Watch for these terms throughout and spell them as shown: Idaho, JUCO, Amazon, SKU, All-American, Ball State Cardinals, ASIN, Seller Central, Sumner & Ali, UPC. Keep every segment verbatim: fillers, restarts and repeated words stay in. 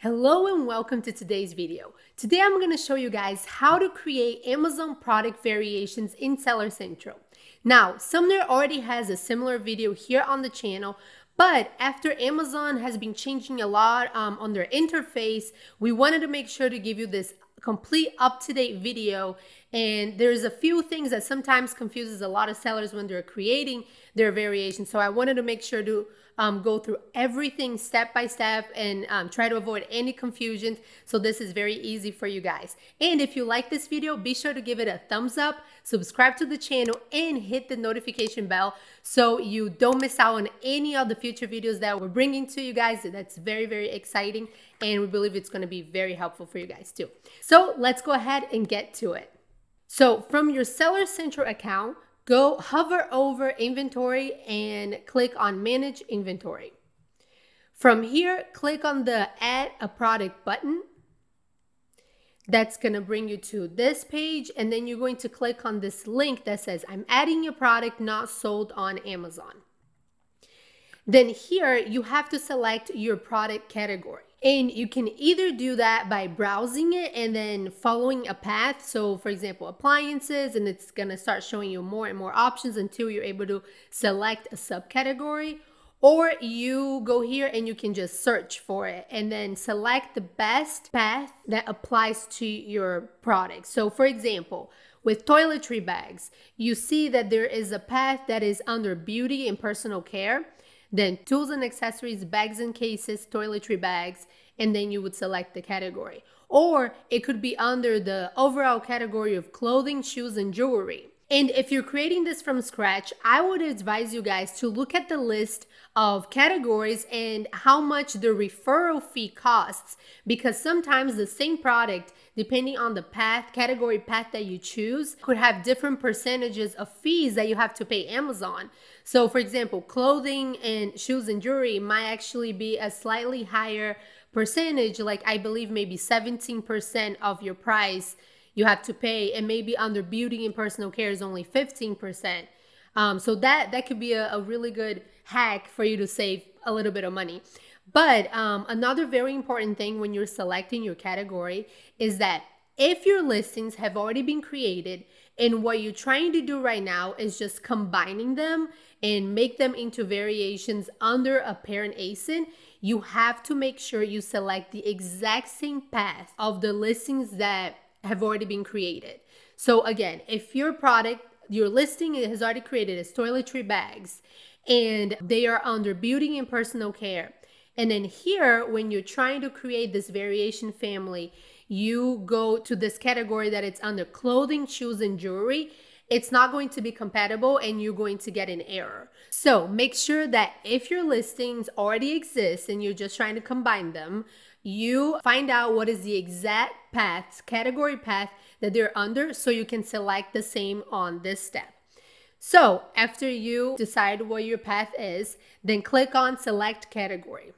Hello and welcome to today's video. Today I'm going to show you guys how to create Amazon product variations in Seller Central. Now, Sumner already has a similar video here on the channel, but after Amazon has been changing a lot um, on their interface, we wanted to make sure to give you this complete up-to-date video. And there's a few things that sometimes confuses a lot of sellers when they're creating their variations. So I wanted to make sure to um, go through everything step by step and um, try to avoid any confusion. So this is very easy for you guys. And if you like this video, be sure to give it a thumbs up, subscribe to the channel, and hit the notification bell so you don't miss out on any of the future videos that we're bringing to you guys. That's very, very exciting. And we believe it's going to be very helpful for you guys too. So let's go ahead and get to it. So from your Seller Central account, go hover over inventory and click on manage inventory. From here, click on the add a product button. That's going to bring you to this page. And then you're going to click on this link that says I'm adding a product not sold on Amazon. Then here you have to select your product category. And you can either do that by browsing it and then following a path. So for example, appliances, and it's going to start showing you more and more options until you're able to select a subcategory. Or you go here and you can just search for it and then select the best path that applies to your product. So for example, with toiletry bags, you see that there is a path that is under beauty and personal care. Then tools and accessories, bags and cases, toiletry bags, and then you would select the category. Or it could be under the overall category of clothing, shoes, and jewelry. And if you're creating this from scratch, I would advise you guys to look at the list of categories and how much the referral fee costs, because sometimes the same product, depending on the path, category path that you choose, could have different percentages of fees that you have to pay Amazon. So for example, clothing and shoes and jewelry might actually be a slightly higher percentage, like I believe maybe seventeen percent of your price you have to pay, and maybe under beauty and personal care is only fifteen percent. Um, so that, that could be a, a really good hack for you to save a little bit of money. But um, another very important thing when you're selecting your category is that if your listings have already been created and what you're trying to do right now is just combining them and make them into variations under a parent A S I N, you have to make sure you select the exact same path of the listings that have already been created. So again, if your product, your listing has already created as toiletry bags and they are under beauty and personal care, and then here when you're trying to create this variation family, you go to this category that it's under clothing, shoes, and jewelry, it's not going to be compatible and you're going to get an error. So make sure that if your listings already exist and you're just trying to combine them, you find out what is the exact path, category path that they're under, so you can select the same on this step. So after you decide what your path is, then click on select category.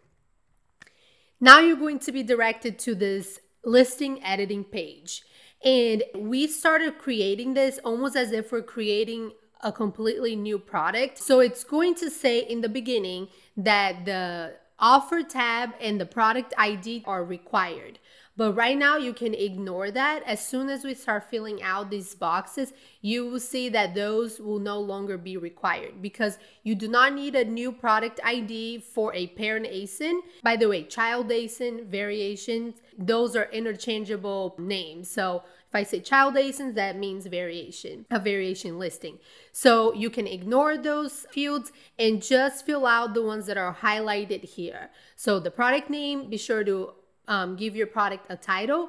Now you're going to be directed to this listing editing page. And we started creating this almost as if we're creating a completely new product. So it's going to say in the beginning that the offer tab and the product I D are required. But right now you can ignore that. As soon as we start filling out these boxes, you will see that those will no longer be required because you do not need a new product I D for a parent A S I N. By the way, child A S I N, variations, those are interchangeable names. So if I say child A S I Ns, that means variation, a variation listing. So you can ignore those fields and just fill out the ones that are highlighted here. So the product name, be sure to Um, give your product a title,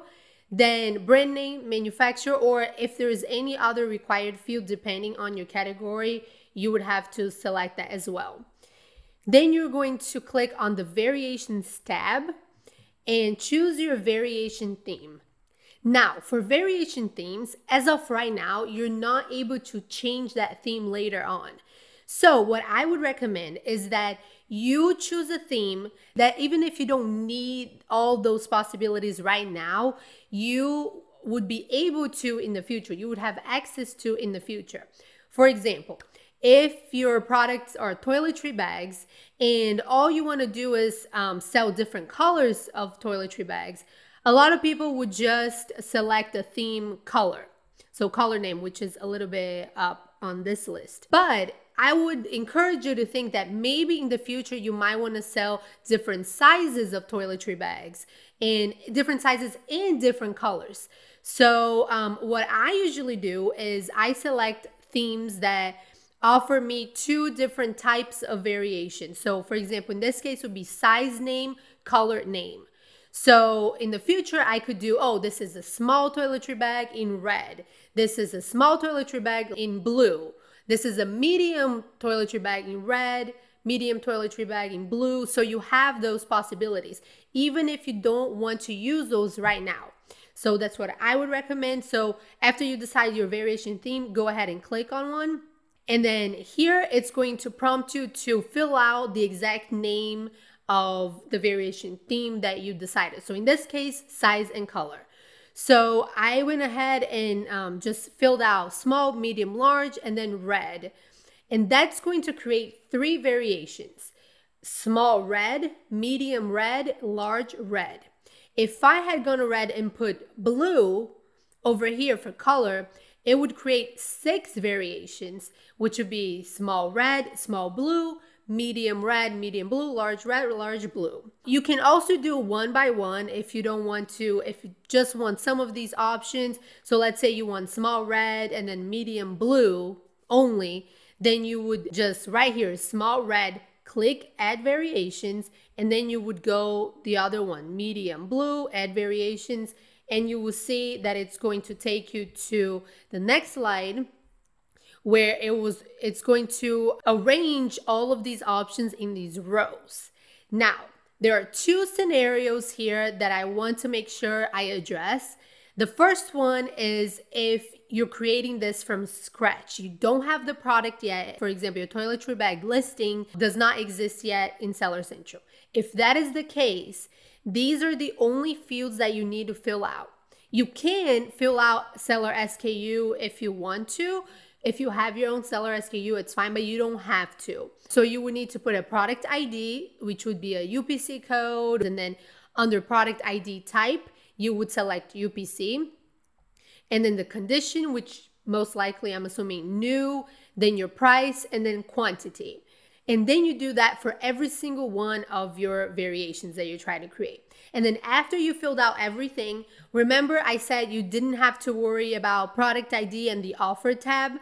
then brand name, manufacturer, or if there is any other required field depending on your category, you would have to select that as well. Then you're going to click on the variations tab and choose your variation theme. Now, for variation themes, as of right now, you're not able to change that theme later on. So what I would recommend is that you choose a theme that even if you don't need all those possibilities right now, you would be able to in the future, you would have access to in the future. For example, If your products are toiletry bags and all you want to do is um, sell different colors of toiletry bags, a lot of people would just select a theme color. So color name, which is a little bit up on this list. But I would encourage you to think that maybe in the future you might want to sell different sizes of toiletry bags, and different sizes and different colors. So um, what I usually do is I select themes that offer me two different types of variation. So for example, in this case would be size name, color name. So in the future, I could do, oh, this is a small toiletry bag in red. This is a small toiletry bag in blue. This is a medium toiletry bag in red, medium toiletry bag in blue. So you have those possibilities, even if you don't want to use those right now. So that's what I would recommend. So after you decide your variation theme, go ahead and click on one. And then here it's going to prompt you to fill out the exact name of the variation theme that you decided. So in this case, size and color. So I went ahead and um, just filled out small, medium, large, and then red. And that's going to create three variations: small red, medium red, large red. If I had gone to red and put blue over here for color, it would create six variations, which would be small red, small blue, medium red, medium blue, large red, large blue. You can also do one by one if you don't want to, if you just want some of these options. So let's say you want small red and then medium blue only, then you would just right here, small red, click add variations, and then you would go the other one, medium blue, add variations, and you will see that it's going to take you to the next slide where it was, it's going to arrange all of these options in these rows. Now, there are two scenarios here that I want to make sure I address. The first one is if you're creating this from scratch, you don't have the product yet. For example, your toiletry bag listing does not exist yet in Seller Central. If that is the case, these are the only fields that you need to fill out. You can fill out seller S K U if you want to. If you have your own seller S K U, it's fine, but you don't have to. So you would need to put a product I D, which would be a U P C code. And then under product I D type, you would select U P C. And then the condition, which most likely I'm assuming new, then your price, and then quantity. And then you do that for every single one of your variations that you try to create. And then after you filled out everything, remember I said you didn't have to worry about product I D and the offer tab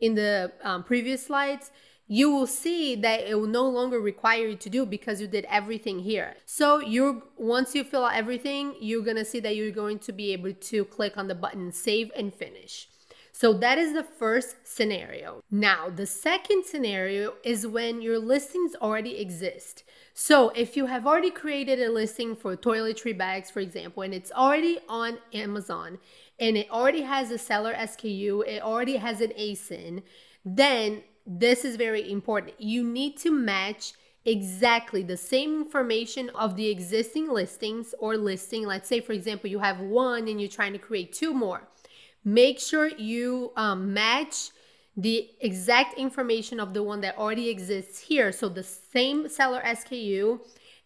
in the um, previous slides. You will see that it will no longer require you to do because you did everything here. So you're, once you fill out everything, you're gonna see that you're going to be able to click on the button save and finish. So that is the first scenario. Now, the second scenario is when your listings already exist. So if you have already created a listing for toiletry bags, for example, and it's already on Amazon, and it already has a seller S K U, it already has an A S I N, then this is very important. You need to match exactly the same information of the existing listings or listing. Let's say, for example, you have one and you're trying to create two more. Make sure you um, match the exact information of the one that already exists here. So the same seller S K U,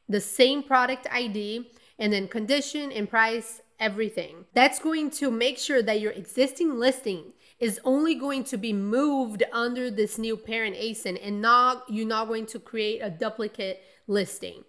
the same product I D, and then condition and price, everything. That's going to make sure that your existing listing is only going to be moved under this new parent A S I N, and not, you're not going to create a duplicate listing.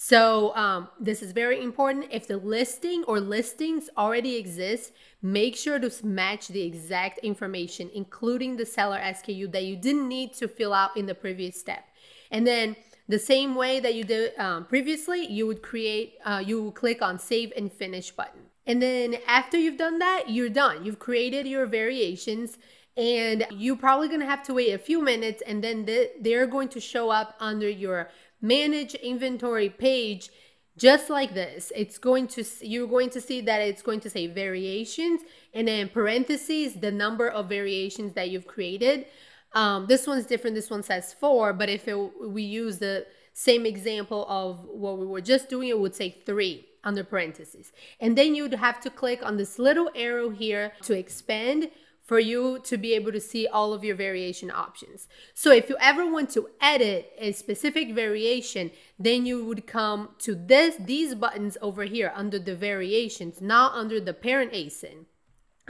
So um, this is very important. If the listing or listings already exist, make sure to match the exact information, including the seller S K U that you didn't need to fill out in the previous step. And then the same way that you did um, previously, you would create, uh, you will click on save and finish button. And then after you've done that, you're done. You've created your variations, and you're probably gonna have to wait a few minutes, and then th- they're going to show up under your manage inventory page, just like this. It's going to, you're going to see that it's going to say variations, and then parentheses, the number of variations that you've created. Um, this one's different. This one says four, but if it, we use the same example of what we were just doing, it would say three under parentheses. And then you'd have to click on this little arrow here to expand for you to be able to see all of your variation options. So if you ever want to edit a specific variation, then you would come to this, these buttons over here under the variations, not under the parent A S I N.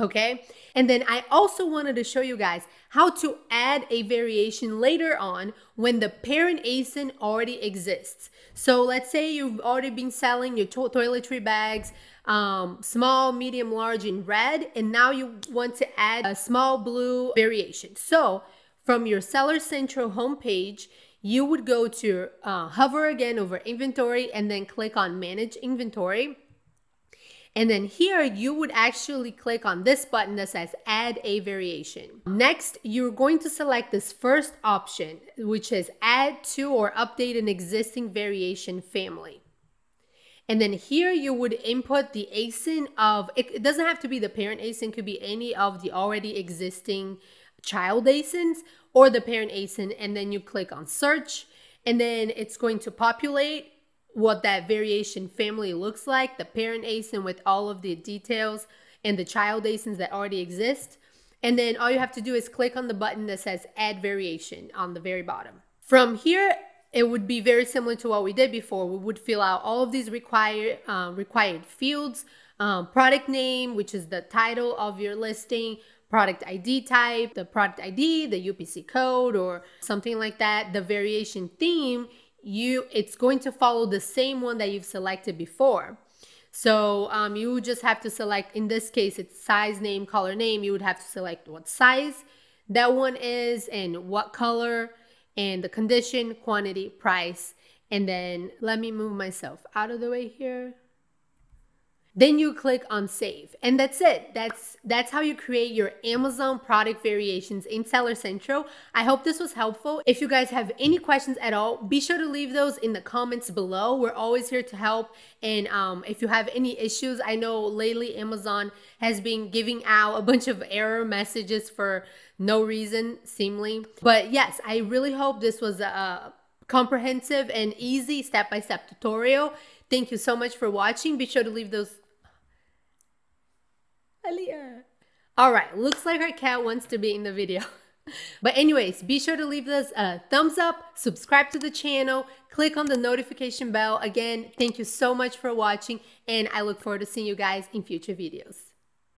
Okay. And then I also wanted to show you guys how to add a variation later on when the parent A S I N already exists. So let's say you've already been selling your to toiletry bags, um, small, medium, large in red, and now you want to add a small blue variation. So from your Seller Central homepage, you would go to uh, hover again over inventory and then click on manage inventory. And then here you would actually click on this button that says add a variation. Next, you're going to select this first option, which is add to or update an existing variation family. And then here you would input the A S I N of, it doesn't have to be the parent A S I N, could be any of the already existing child A S I Ns or the parent A S I N. And then you click on search, and then it's going to populate what that variation family looks like, the parent A S I N with all of the details and the child A S I Ns that already exist. And then all you have to do is click on the button that says add variation on the very bottom. From here, it would be very similar to what we did before. We would fill out all of these required, uh, required fields, um, product name, which is the title of your listing, product I D type, the product I D, the U P C code or something like that, the variation theme. You, it's going to follow the same one that you've selected before. So um, you just have to select, in this case, it's size, name, color, name. You would have to select what size that one is and what color and the condition, quantity, price. And then let me move myself out of the way here. Then you click on save and that's it. That's, that's how you create your Amazon product variations in Seller Central. I hope this was helpful. If you guys have any questions at all, be sure to leave those in the comments below. We're always here to help. And um, if you have any issues, I know lately Amazon has been giving out a bunch of error messages for no reason, seemingly. But yes, I really hope this was a comprehensive and easy step-by-step tutorial. Thank you so much for watching. Be sure to leave those. Aliyah. All right, looks like our cat wants to be in the video. But anyways, be sure to leave us a thumbs up, subscribe to the channel, click on the notification bell. Again, thank you so much for watching, and I look forward to seeing you guys in future videos.